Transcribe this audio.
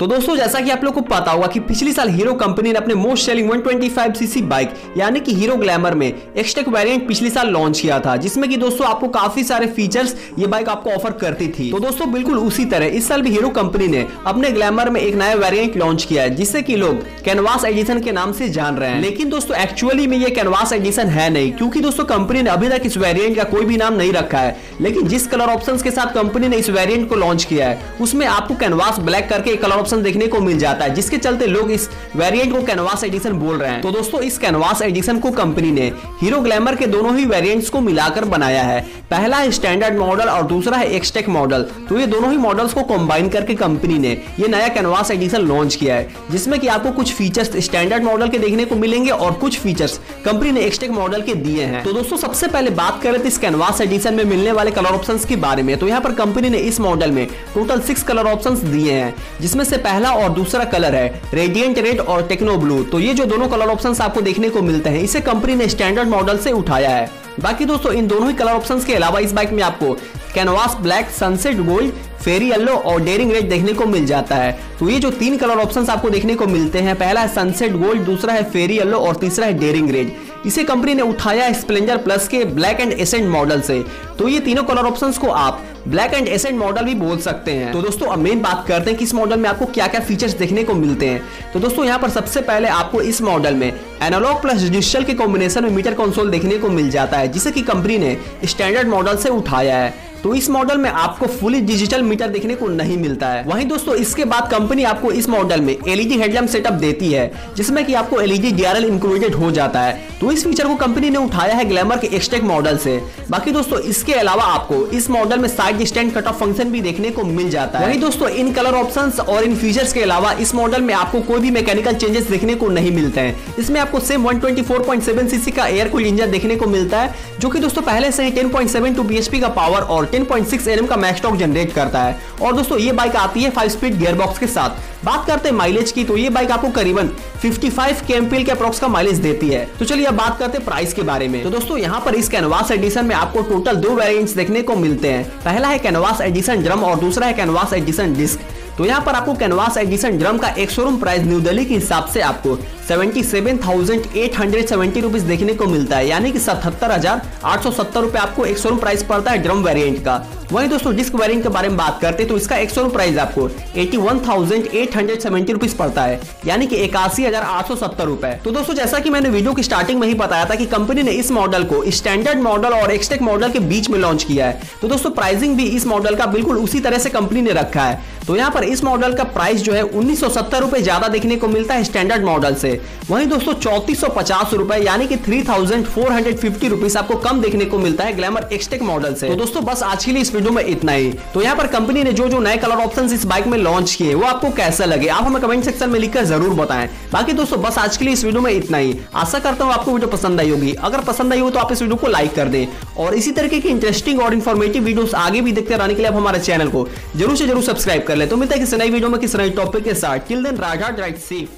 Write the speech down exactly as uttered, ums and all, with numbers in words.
तो दोस्तों जैसा कि आप लोगों को पता होगा कि पिछले साल हीरो कंपनी ने अपने most selling one twenty five CC bike यानी कि हीरो ग्लैमर में एक्सटेक वेरिएंट पिछले साल लॉन्च किया था, जिसमें कि दोस्तों आपको काफी सारे फीचर्स ये बाइक आपको ऑफर करती थी। तो दोस्तों बिल्कुल उसी तरह इस साल भी हीरो कंपनी ने अपने ग्लैमर में एक नया वेरियंट लॉन्च किया है, जिससे की लोग कैनवास एडिशन के नाम से जान रहे हैं। लेकिन दोस्तों एक्चुअली में ये कैनवास एडिशन है नहीं, क्योंकि दोस्तों कंपनी ने अभी तक इस वेरियंट का कोई भी नाम नहीं रखा है। लेकिन जिस कलर ऑप्शन के साथ कंपनी ने इस वेरियंट को लॉन्च किया है उसमें आपको कैनवास ब्लैक करके एक कलर देखने को मिल जाता है, जिसके चलते लोग इस वेरिएंट को कैनवास एडिशन बोल रहे हैं। तो दोस्तों इस कैनवास एडिशन को कंपनी ने हीरो ग्लैमर के दोनों ही वेरिएंट्स को मिलाकर बनाया है। पहला है स्टैंडर्ड मॉडल और दूसरा है एक्सटेक मॉडल। तो ये दोनों ही मॉडल्स को कंबाइन करके कंपनी ने ये नया कैनवास एडिशन लॉन्च किया है, जिसमें कि आपको कुछ फीचर्स स्टैंडर्ड मॉडल के देखने को मिलेंगे और कुछ फीचर्स कंपनी ने एक्सटेक मॉडल के दिए हैं। तो दोस्तों सबसे पहले बात करें तो इस कैनवास एडिशन में मिलने वाले कलर ऑप्शंस के बारे में, तो यहाँ पर कंपनी ने इस मॉडल में टोटल सिक्स कलर ऑप्शंस दिए हैं, जिसमें से पहला और दूसरा कलर है रेडिएंट रेड और टेक्नो ब्लू। तो ये जो दोनों कलर ऑप्शंस आपको देखने को मिलते हैं इसे कंपनी ने स्टैंडर्ड मॉडल से उठाया है। बाकी दोस्तों इन दोनों ही कलर ऑप्शंस के अलावा इस बाइक में आपको कैनवास ब्लैक, सनसेट गोल्ड, फेरी येलो और डेरिंग रेड देखने को मिल जाता है। तो ये जो तीन कलर ऑप्शंस आपको देखने को मिलते हैं, पहला है सनसेट गोल्ड, दूसरा है फेरी येलो और तीसरा है डेरिंग रेड। इसे कंपनी ने उठाया स्प्लेंडर प्लस के ब्लैक एंड एसेंट मॉडल से। तो ये तीनों कलर ऑप्शंस को आप ब्लैक एंड एसेंट मॉडल भी बोल सकते हैं। तो दोस्तों अब मेन बात करते हैं कि इस मॉडल में आपको क्या क्या फीचर्स देखने को मिलते हैं। तो दोस्तों यहाँ पर सबसे पहले आपको इस मॉडल में एनालॉग प्लस डिजिटल के कॉम्बिनेशन में मीटर कंसोल देखने को मिल जाता है, जिसे कि कंपनी ने स्टैंडर्ड मॉडल से उठाया है। तो इस मॉडल में आपको फुली डिजिटल मीटर देखने को नहीं मिलता है। वहीं दोस्तों इसके बाद कंपनी आपको इस मॉडल में एलईडी हेडलैम्प सेटअप देती है, जिसमें कि आपको एलईडी डीआरएल इंक्लूडेड हो जाता है। तो इस फीचर को कंपनी ने उठाया है ग्लैमर के एक्सटेक मॉडल से। बाकी दोस्तों इसके अलावा आपको इस मॉडल में side stand cut off function भी देखने को मिल जाता है। वहीं दोस्तों इन कलर ऑप्शंस और इन फीचर्स के अलावा इस मॉडल में आपको कोई भी मैकेनिकल चेंजेस देखने को नहीं मिलते हैं। इसमें आपको same one twenty four point seven CC का एयर कूल्ड इंजन देखने को मिलता है, जो कि दोस्तों पहले से ही ten point seven two BHP का पावर और टेन पॉइंट सिक्स एनएम का मैक्स टॉर्क जनरेट करता है। और दोस्तों ये बाइक आती है फाइव स्पीड गियर बॉक्स के साथ। बात करते हैं माइलेज की, तो ये बाइक आपको करीबन फिफ्टी फाइव केएमपीएल के अप्रॉक्स का माइलेज देती है। तो चलिए अब बात करते हैं प्राइस के बारे में। तो दोस्तों यहाँ पर इस कैनवास एडिशन में आपको टोटल दो वेरिएंट्स देखने को मिलते हैं, पहला है कैनवास एडिशन ड्रम और दूसरा है कैनवास एडिशन डिस्क। तो यहाँ पर आपको कैनवास एडिशन ड्रम का एक शोरूम प्राइस न्यू दिल्ली के हिसाब से आपको सतहत्तर हज़ार आठ सौ सत्तर रुपीस देखने को मिलता है, यानी कि सतहत्तर हज़ार आठ सौ सत्तर रुपए आपको एक शोरूम प्राइस पड़ता है ड्रम वेरिएंट का। वहीं दोस्तों डिस्क वेरिएंट के बारे में बात करते हैं तो इसका एक शोरूम प्राइस आपको इक्यासी हज़ार आठ सौ सत्तर रुपीस पड़ता है, यानी कि इक्यासी हज़ार आठ सौ सत्तर रुपए। तो दोस्तों जैसा कि मैंने वीडियो की स्टार्टिंग में ही बताया था कि कंपनी ने इस मॉडल को स्टैंडर्ड मॉडल और एक्सटेक मॉडल के बीच में लॉन्च किया है। तो दोस्तों प्राइसिंग भी इस मॉडल का बिल्कुल उसी तरह से कंपनी ने रखा है। तो यहाँ पर इस मॉडल का प्राइस जो है उन्नीस सौ सत्तर रुपए ज्यादा देखने को मिलता है स्टैंडर्ड मॉडल से। वहीं दोस्तों चौतीस सौ पचास रुपए यानी कि three thousand four hundred fifty rupees आपको कम देखने को मिलता है ग्लैमर एक्सटेक मॉडल से। तो दोस्तों बस आज के लिए इस वीडियो में इतना ही। तो यहाँ पर कंपनी ने जो जो नए कलर ऑप्शंस इस बाइक में लॉन्च किए वो आपको कैसा लगे आप हमें कमेंट सेक्शन में लिखकर जरूर बताएं। बाकी दोस्तों बस आज के लिए इस वीडियो में इतना ही। आशा करता हूँ आपको वीडियो पसंद आई होगी। अगर पसंद आई हो तो आप इस वीडियो को लाइक कर दें और इसी तरीके की इंटरेस्टिंग और इन्फॉर्मेटिव वीडियोस आगे भी देखते रहने के लिए आप हमारे चैनल को जरूर से जरूर सब्सक्राइब कर ले। तो मिलता है किसी नई वीडियो में किसी नए टॉपिक के साथ। Till then ride safe.